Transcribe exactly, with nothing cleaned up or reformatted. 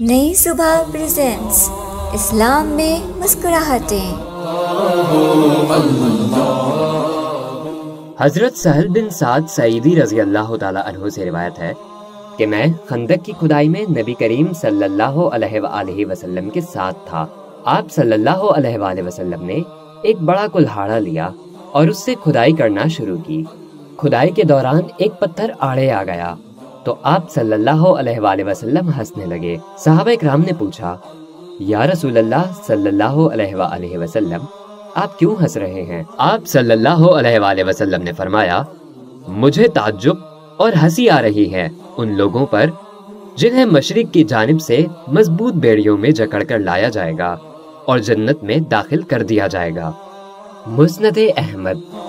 नई सुबह प्रेजेंट्स इस्लाम में मुस्कुराहटें। हजरत सहल बिन साद सईदी रजी अल्लाह ताला अन्हु से रिवायत है कि मैं खंदक की खुदाई में नबी करीम सल्लल्लाहु अलैहि वसल्लम के साथ था। आप सल्लल्लाहु अलैहि वसल्लम ने एक बड़ा कुल्हाड़ा लिया और उससे खुदाई करना शुरू की। खुदाई के दौरान एक पत्थर आड़े आ गया तो आप सल्लल्लाहु अलैहि वसल्लम हंसने लगे। सहाबा इकराम ने पूछा, या रसूलल्लाह सल्लल्लाहु अलैहि वसल्लम, आप क्यों हंस रहे हैं? आप सल्लल्लाहु अलैहि वसल्लम ने फरमाया, मुझे ताज्जुब और हंसी आ रही है उन लोगों पर जिन्हें मशरिक की जानिब से मजबूत बेड़ियों में जकड़ कर लाया जाएगा और जन्नत में दाखिल कर दिया जाएगा। मुस्नद अहमद।